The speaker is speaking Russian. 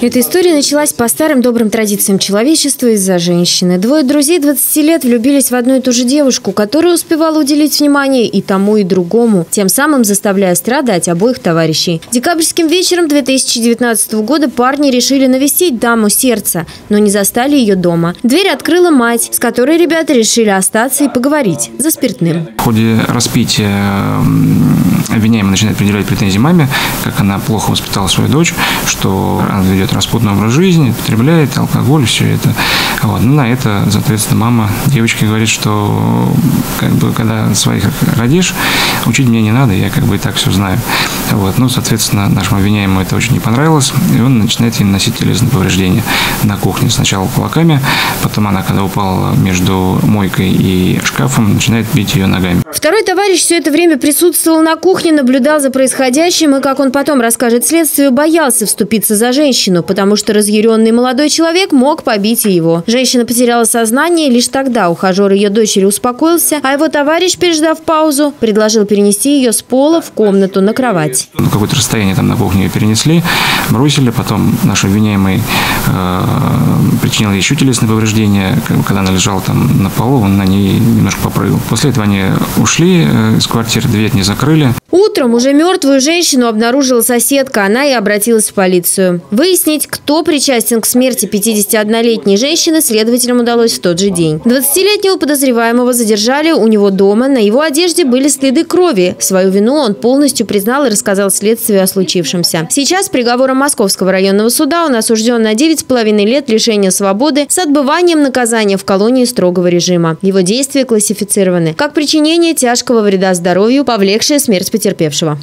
Эта история началась по старым добрым традициям человечества из-за женщины. Двое друзей 20 лет влюбились в одну и ту же девушку, которая успевала уделить внимание и тому, и другому, тем самым заставляя страдать обоих товарищей. Декабрьским вечером 2019 года парни решили навестить даму сердца, но не застали ее дома. Дверь открыла мать, с которой ребята решили остаться и поговорить за спиртным. В ходе распития обвиняемый начинает предъявлять претензии маме, как она плохо воспитала свою дочь, что она ведет распутный образ жизни, потребляет алкоголь, все это. Вот. Ну, на это, соответственно, мама девочки говорит, что когда своих родишь, учить мне не надо, я и так все знаю. Вот. Ну, соответственно, нашему обвиняемому это очень не понравилось, и он начинает ей наносить телесные повреждения на кухне. Сначала кулаками, потом она, когда упала между мойкой и шкафом, начинает бить ее ногами. Второй товарищ все это время присутствовал на кухне, наблюдал за происходящим и, как он потом расскажет следствию, боялся вступиться за женщину, потому что разъяренный молодой человек мог побить и его. Женщина потеряла сознание, лишь тогда ухажер ее дочери успокоился, а его товарищ, переждав паузу, предложил перенести ее с пола в комнату на кровать. На какое-то расстояние там на кухне ее перенесли, бросили, потом наш обвиняемый причинил еще телесные повреждения, когда она лежала там на полу, он на ней немножко попрыгал. После этого они ушли из квартиры, дверь не закрыли. Утром уже мертвую женщину обнаружила соседка, она и обратилась в полицию. Выяснить, кто причастен к смерти 51-летней женщины, следователям удалось в тот же день. 20-летнего подозреваемого задержали у него дома, на его одежде были следы крови. Свою вину он полностью признал и рассказал следствию о случившемся. Сейчас приговором Московского районного суда он осужден на 9,5 лет лишения свободы с отбыванием наказания в колонии строгого режима. Его действия классифицированы как причинение тяжкого вреда здоровью, повлекшее смерть потерпевшего.